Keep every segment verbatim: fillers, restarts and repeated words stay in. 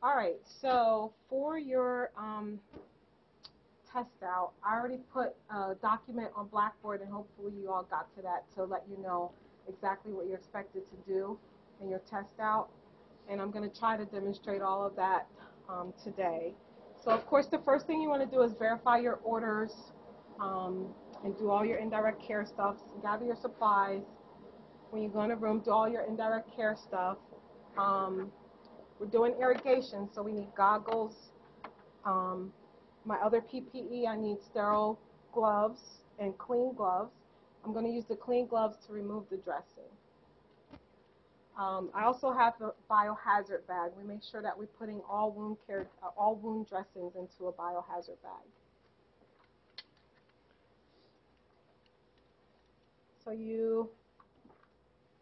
All right, so for your um, test out, I already put a document on Blackboard, and hopefully you all got to that to let you know exactly what you're expected to do in your test out. And I'm going to try to demonstrate all of that um, today. So of course, the first thing you want to do is verify your orders um, and do all your indirect care stuff. So gather your supplies. When you go in a room, do all your indirect care stuff. Um, We're doing irrigation, so we need goggles. Um, my other P P E, I need sterile gloves and clean gloves. I'm going to use the clean gloves to remove the dressing. Um, I also have the biohazard bag. We make sure that we're putting all wound care, uh, all wound dressings into a biohazard bag. So you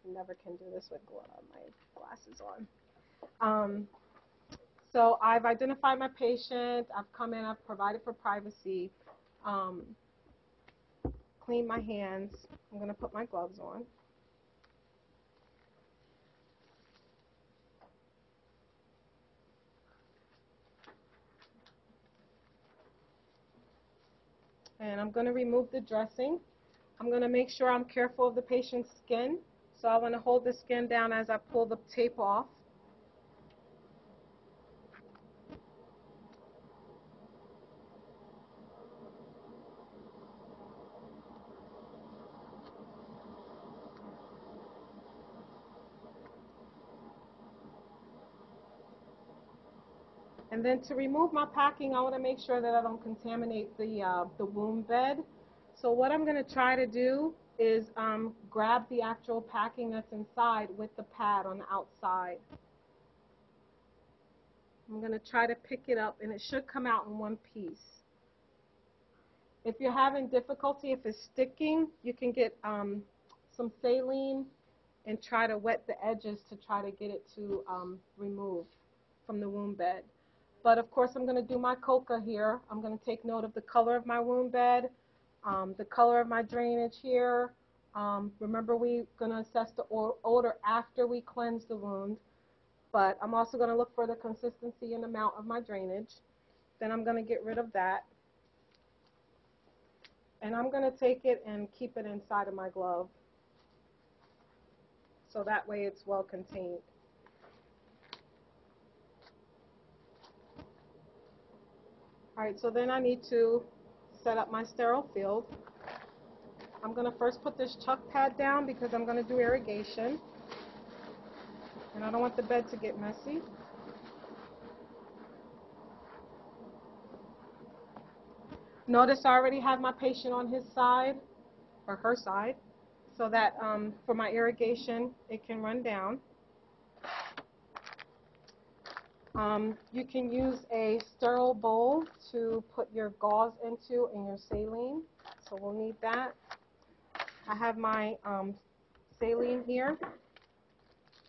never can do this with gloves. My glasses on. Um, so I've identified my patient, I've come in, I've provided for privacy, um, cleaned my hands, I'm going to put my gloves on. And I'm going to remove the dressing. I'm going to make sure I'm careful of the patient's skin. So I want to hold the skin down as I pull the tape off. And then to remove my packing, I want to make sure that I don't contaminate the, uh, the wound bed. So what I'm going to try to do is um, grab the actual packing that's inside with the pad on the outside. I'm going to try to pick it up, and it should come out in one piece. If you're having difficulty, if it's sticking, you can get um, some saline and try to wet the edges to try to get it to um, remove from the wound bed. But of course, I'm going to do my coca here. I'm going to take note of the color of my wound bed, um, the color of my drainage here. Um, remember, we're going to assess the odor after we cleanse the wound. But I'm also going to look for the consistency and amount of my drainage. Then I'm going to get rid of that. And I'm going to take it and keep it inside of my glove. So that way it's well contained. All right, so then I need to set up my sterile field. I'm going to first put this chuck pad down because I'm going to do irrigation. And I don't want the bed to get messy. Notice I already have my patient on his side, or her side, so that um, for my irrigation, it can run down. Um, you can use a sterile bowl to put your gauze into and your saline, so we'll need that. I have my um, saline here.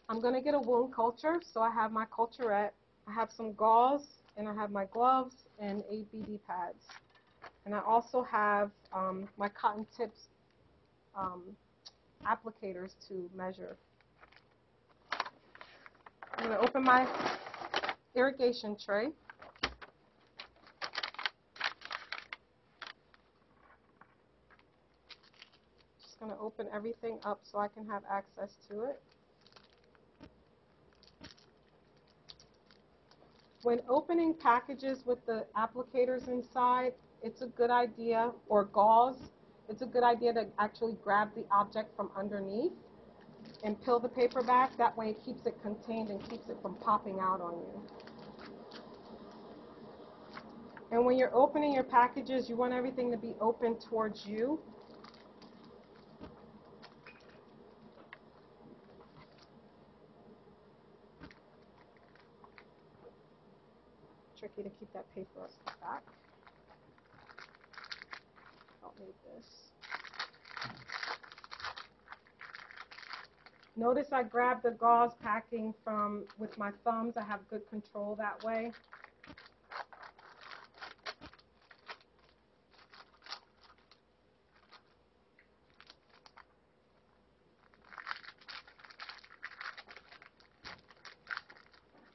I'm going to get a wound culture, so I have my culturette. I have some gauze, and I have my gloves and A B D pads. And I also have um, my cotton tips um, applicators to measure. I'm going to open my irrigation tray. Just going to open everything up so I can have access to it. When opening packages with the applicators inside, it's a good idea, or gauze, it's a good idea to actually grab the object from underneath and peel the paper back. That way it keeps it contained and keeps it from popping out on you. And when you're opening your packages, you want everything to be open towards you. Tricky to keep that paper back. I don't need this. Notice I grabbed the gauze packing from with my thumbs. I have good control that way.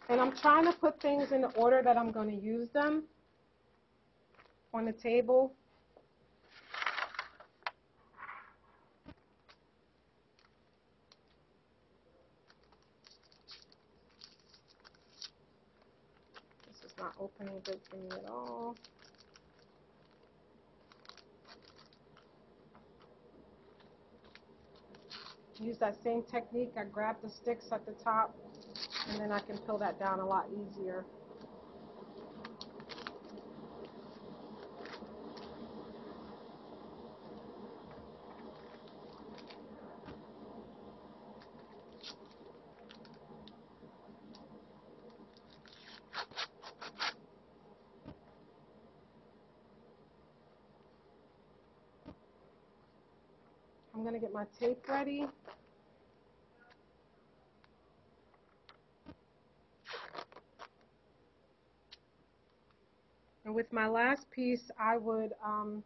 And I'm trying to put things in the order that I'm going to use them on the table. This is not opening good for me at all. Use that same technique. I grab the sticks at the top, and then I can peel that down a lot easier. I'm going to get my tape ready. With my last piece, I would um,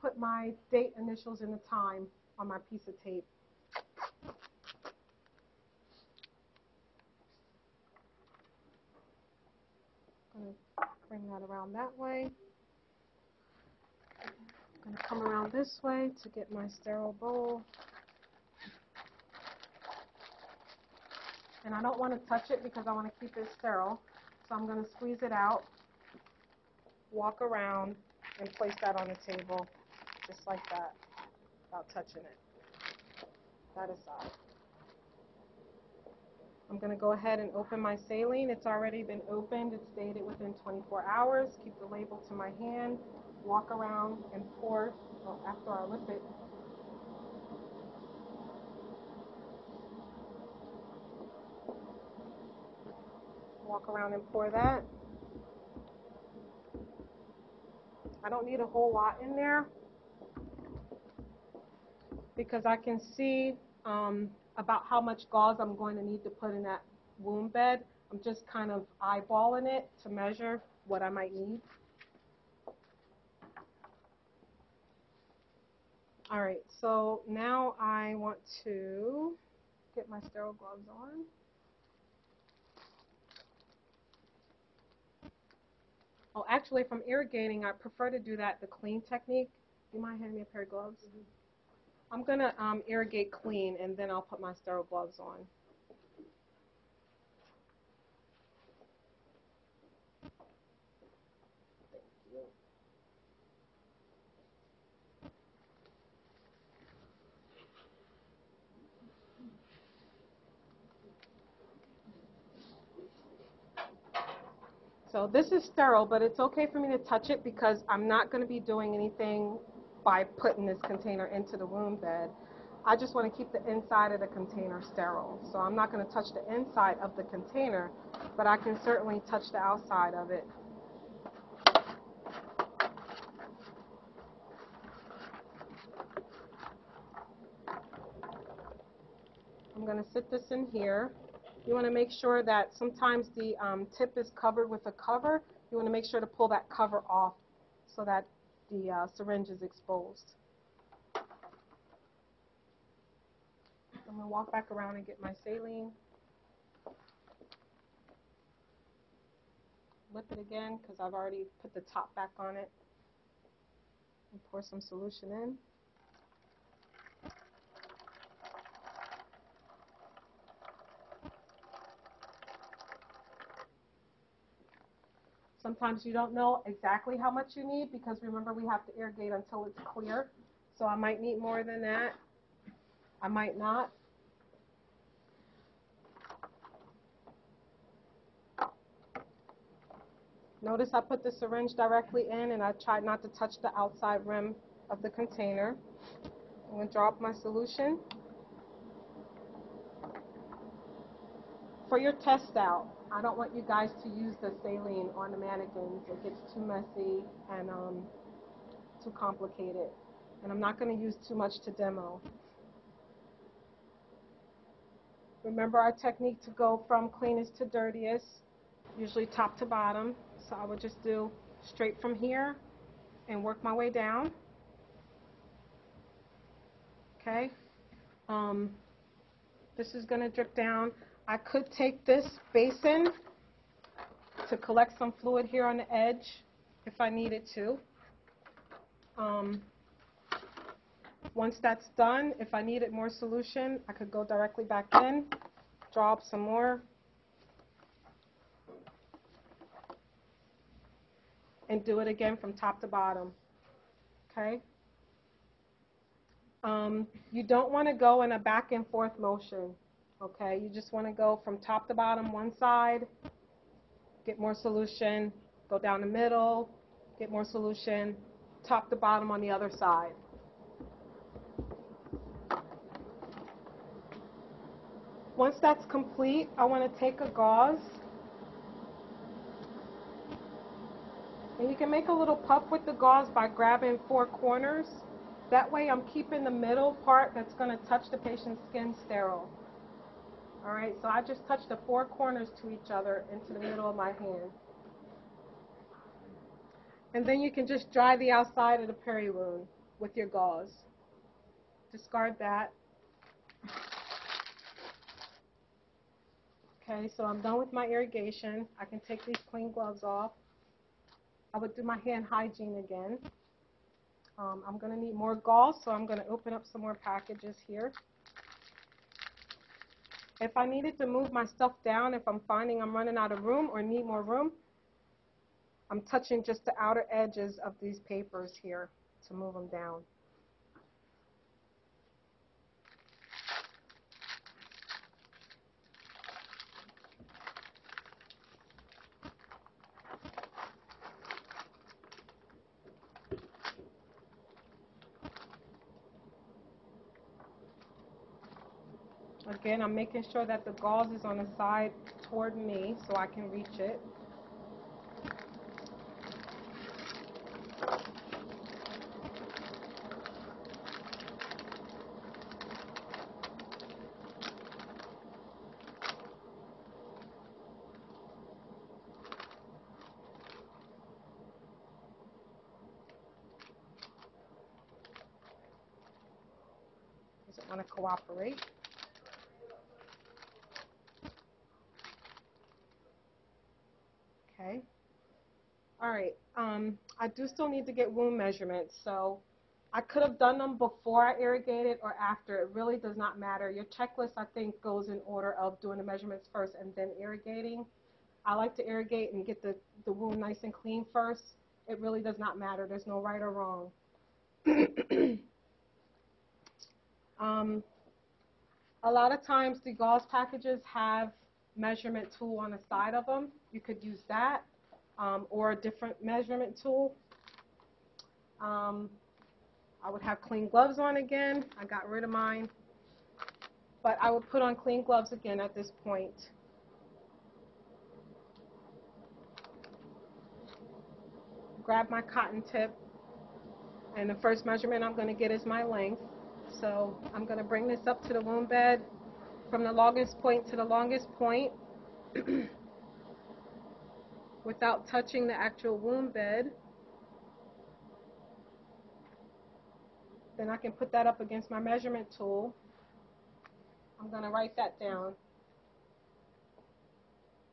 put my date, initials, and the time on my piece of tape. I'm going to bring that around that way. I'm going to come around this way to get my sterile bowl. And I don't want to touch it because I want to keep it sterile. So I'm going to squeeze it out, walk around, and place that on the table just like that without touching it. That aside, I'm going to go ahead and open my saline. It's already been opened. It's dated within twenty-four hours. Keep the label to my hand, walk around, and pour. Well, after I whip it, walk around and pour that. I don't need a whole lot in there because I can see um, about how much gauze I'm going to need to put in that wound bed. I'm just kind of eyeballing it to measure what I might need. All right, so now I want to get my sterile gloves on. Oh, actually, if I'm irrigating, I prefer to do that, the clean technique. You mind handing me a pair of gloves? Mm-hmm. I'm going to um, irrigate clean, and then I'll put my sterile gloves on. Thank you. So this is sterile, but it's okay for me to touch it because I'm not going to be doing anything by putting this container into the wound bed. I just want to keep the inside of the container sterile. So I'm not going to touch the inside of the container, but I can certainly touch the outside of it. I'm going to sit this in here. You want to make sure that sometimes the um, tip is covered with a cover. You want to make sure to pull that cover off so that the uh, syringe is exposed. I'm going to walk back around and get my saline. Whip it again because I've already put the top back on it. And pour some solution in. Sometimes you don't know exactly how much you need because remember we have to irrigate until it's clear. So I might need more than that. I might not. Notice I put the syringe directly in and I tried not to touch the outside rim of the container. I'm going to drop my solution. For your test out, I don't want you guys to use the saline on the mannequins. It gets too messy and um, too complicated. And I'm not going to use too much to demo. Remember our technique to go from cleanest to dirtiest, usually top to bottom. So I would just do straight from here and work my way down. Okay. Um, this is going to drip down. I could take this basin to collect some fluid here on the edge if I needed to. Um, once that's done, if I needed more solution, I could go directly back in, draw up some more, and do it again from top to bottom. Okay? Um, you don't want to go in a back and forth motion. Okay? You just want to go from top to bottom, one side, get more solution, go down the middle, get more solution, top to bottom on the other side. Once that's complete, I want to take a gauze, and you can make a little puff with the gauze by grabbing four corners. That way I'm keeping the middle part that's going to touch the patient's skin sterile. All right, so I just touched the four corners to each other into the middle of my hand. And then you can just dry the outside of the peri wound with your gauze. Discard that. Okay, so I'm done with my irrigation. I can take these clean gloves off. I would do my hand hygiene again. Um, I'm going to need more gauze, so I'm going to open up some more packages here. If I needed to move my stuff down, if I'm finding I'm running out of room or need more room, I'm touching just the outer edges of these papers here to move them down. Again, I'm making sure that the gauze is on the side toward me so I can reach it. Does it want to cooperate? Okay. All right. Um, I do still need to get wound measurements, so I could have done them before I irrigated or after. It really does not matter. Your checklist, I think, goes in order of doing the measurements first and then irrigating. I like to irrigate and get the, the wound nice and clean first. It really does not matter. There's no right or wrong. um, a lot of times the gauze packages have measurement tool on the side of them. You could use that um, or a different measurement tool. Um, I would have clean gloves on again. I got rid of mine. But I would put on clean gloves again at this point. Grab my cotton tip, and the first measurement I'm going to get is my length. So I'm going to bring this up to the wound bed from the longest point to the longest point without touching the actual wound bed. Then I can put that up against my measurement tool. I'm going to write that down.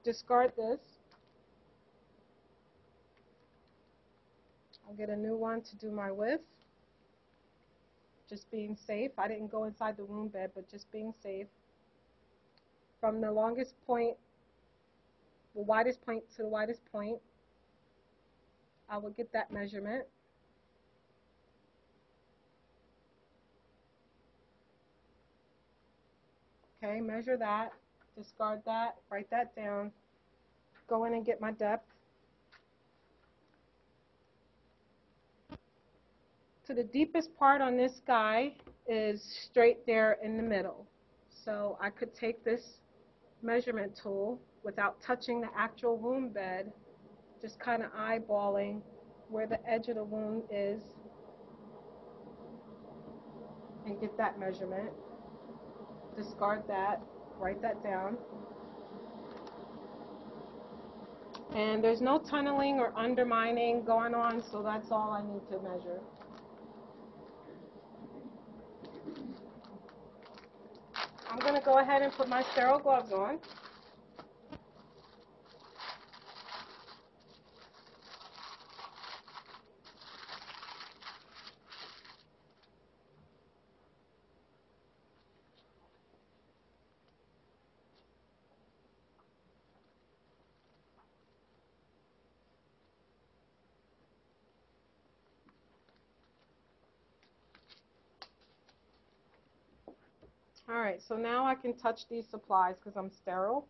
Discard this. I'll get a new one to do my width. Just being safe. I didn't go inside the wound bed, but just being safe. From the longest point, the widest point to the widest point, I will get that measurement. Okay, measure that, discard that, write that down, go in and get my depth. So the deepest part on this guy is straight there in the middle. So I could take this measurement tool without touching the actual wound bed, just kind of eyeballing where the edge of the wound is and get that measurement. Discard that, write that down. And there's no tunneling or undermining going on, so that's all I need to measure. I'm going going to go ahead and put my sterile gloves on. All right, so now I can touch these supplies because I'm sterile.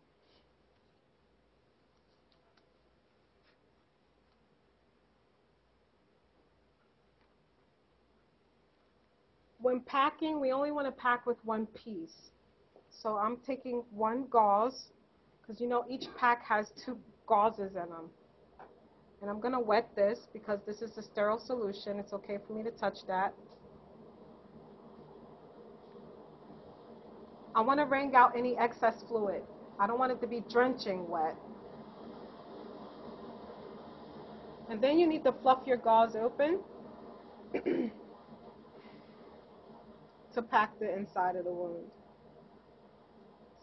When packing, we only want to pack with one piece. So I'm taking one gauze because you know each pack has two gauzes in them. And I'm going to wet this because this is a sterile solution. It's okay for me to touch that. I want to wring out any excess fluid. I don't want it to be drenching wet. And then you need to fluff your gauze open to pack the inside of the wound.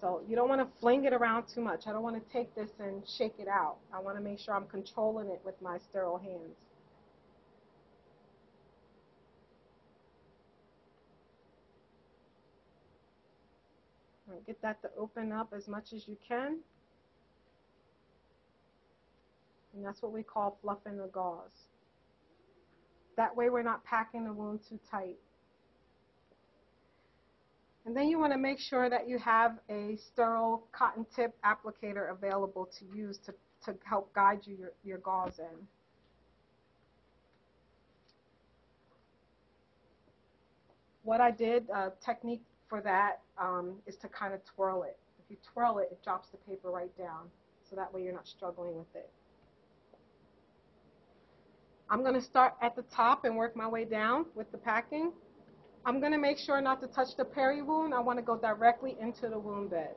So you don't want to fling it around too much. I don't want to take this and shake it out. I want to make sure I'm controlling it with my sterile hands. Get that to open up as much as you can. And that's what we call fluffing the gauze. That way we're not packing the wound too tight. And then you want to make sure that you have a sterile cotton tip applicator available to use to, to help guide you your, your gauze in. What I did, uh, technique for that um, is to kind of twirl it. If you twirl it, it drops the paper right down, so that way you're not struggling with it. I'm going to start at the top and work my way down with the packing. I'm going to make sure not to touch the peri wound. I want to go directly into the wound bed.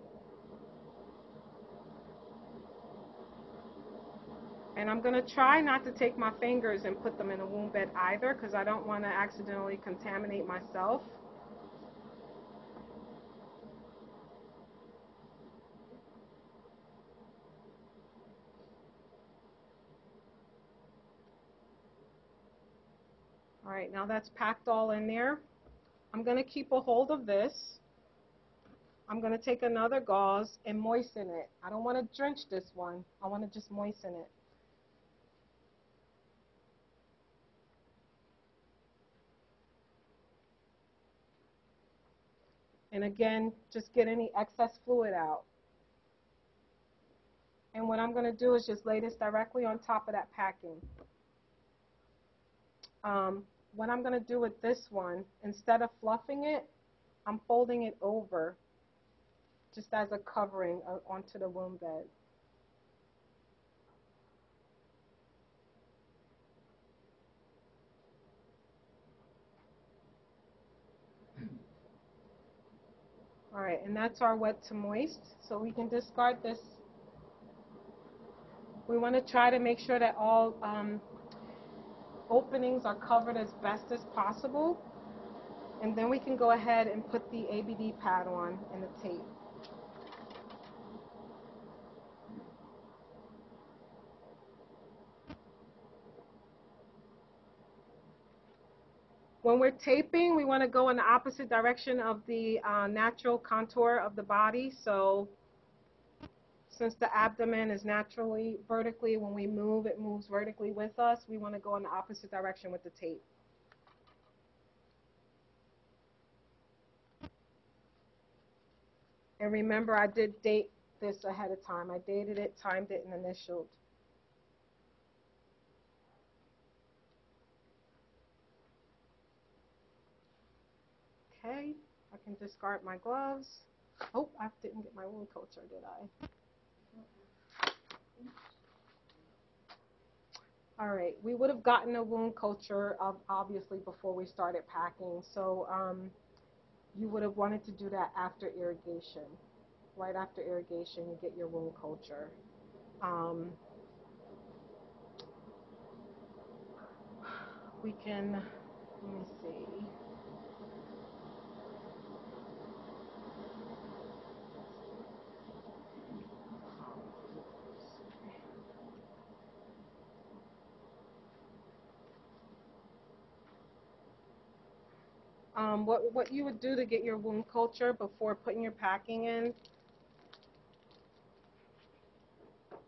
And I'm going to try not to take my fingers and put them in the wound bed either, because I don't want to accidentally contaminate myself. All right, now that's packed all in there. I'm going to keep a hold of this. I'm going to take another gauze and moisten it. I don't want to drench this one. I want to just moisten it. And again, just get any excess fluid out. And what I'm going to do is just lay this directly on top of that packing. Um, What I'm going to do with this one, instead of fluffing it, I'm folding it over just as a covering onto the wound bed. All right, and that's our wet to moist, so we can discard this. We want to try to make sure that all um, openings are covered as best as possible, and then we can go ahead and put the A B D pad on and the tape. When we're taping, we want to go in the opposite direction of the uh, natural contour of the body. So since the abdomen is naturally vertically, when we move, it moves vertically with us. We want to go in the opposite direction with the tape. And remember, I did date this ahead of time. I dated it, timed it, and initialed. Okay, I can discard my gloves. Oh, I didn't get my wound culture, did I? All right, we would have gotten a wound culture of obviously before we started packing, so um, you would have wanted to do that after irrigation. Right after irrigation, you get your wound culture. Um, we can, let me see. um, what, what you would do to get your wound culture before putting your packing in.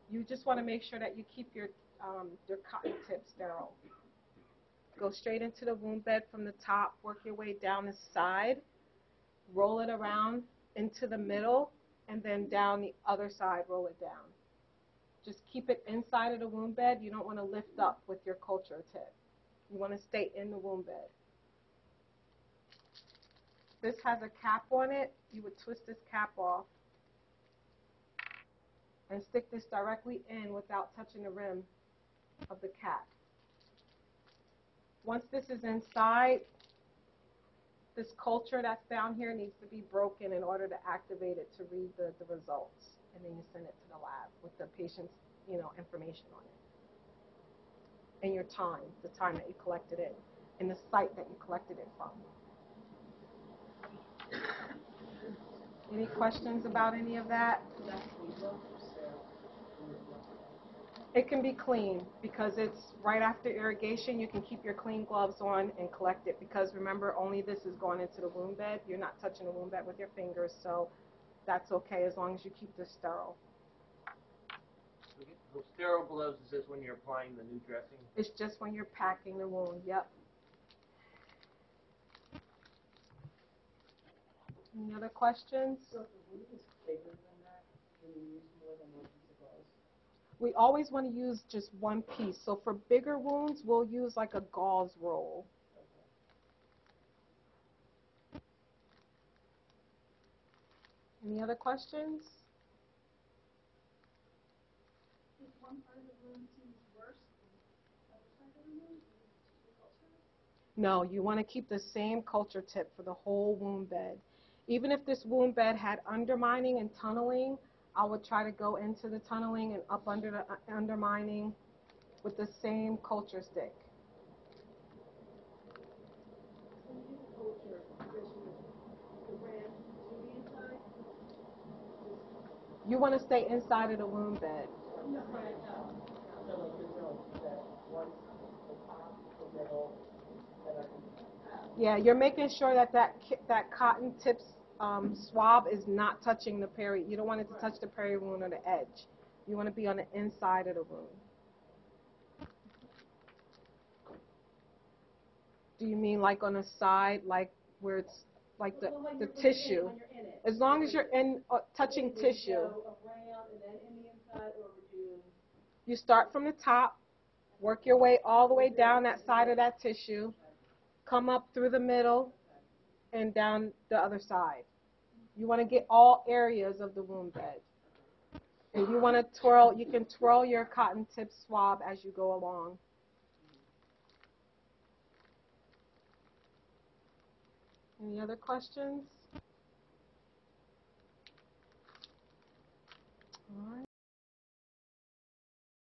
You just want to make sure that you keep your, um, your cotton tip sterile. Go straight into the wound bed from the top, work your way down the side, roll it around into the middle, and then down the other side, roll it down. Just keep it inside of the wound bed. You don't want to lift up with your culture tip. You want to stay in the wound bed. This has a cap on it. You would twist this cap off and stick this directly in without touching the rim of the cap. Once this is inside, this culture that's down here needs to be broken in order to activate it to read the, the results. And then you send it to the lab with the patient's you know, information on it. And your time, the time that you collected it, and the site that you collected it from. Any questions about any of that? It can be clean because it's right after irrigation. You can keep your clean gloves on and collect it because, remember, only this is going into the wound bed. You're not touching the wound bed with your fingers, so that's okay as long as you keep this sterile. So sterile gloves is just when you're applying the new dressing? It's just when you're packing the wound, yep. Any other questions? So the wound is bigger than that, can you use more than one piece of gauze? We always want to use just one piece. So for bigger wounds, we'll use like a gauze roll. Okay. Any other questions? Is one part of the wound seems worse than the other side of the wound? No, you want to keep the same culture tip for the whole wound bed. Even if this wound bed had undermining and tunneling, I would try to go into the tunneling and up under the undermining with the same culture stick. You want to stay inside of the wound bed. Yeah, you're making sure that that, that cotton tips Um, swab is not touching the peri. You don't want it to touch the peri wound or the edge. You want to be on the inside of the wound. Do you mean like on the side, like where it's like the, the tissue? As long as you're in uh, touching tissue. You start from the top, work your way all the way down that side of that tissue, come up through the middle, and down the other side. You want to get all areas of the wound bed. And you want to twirl, you can twirl your cotton tip swab as you go along. Any other questions?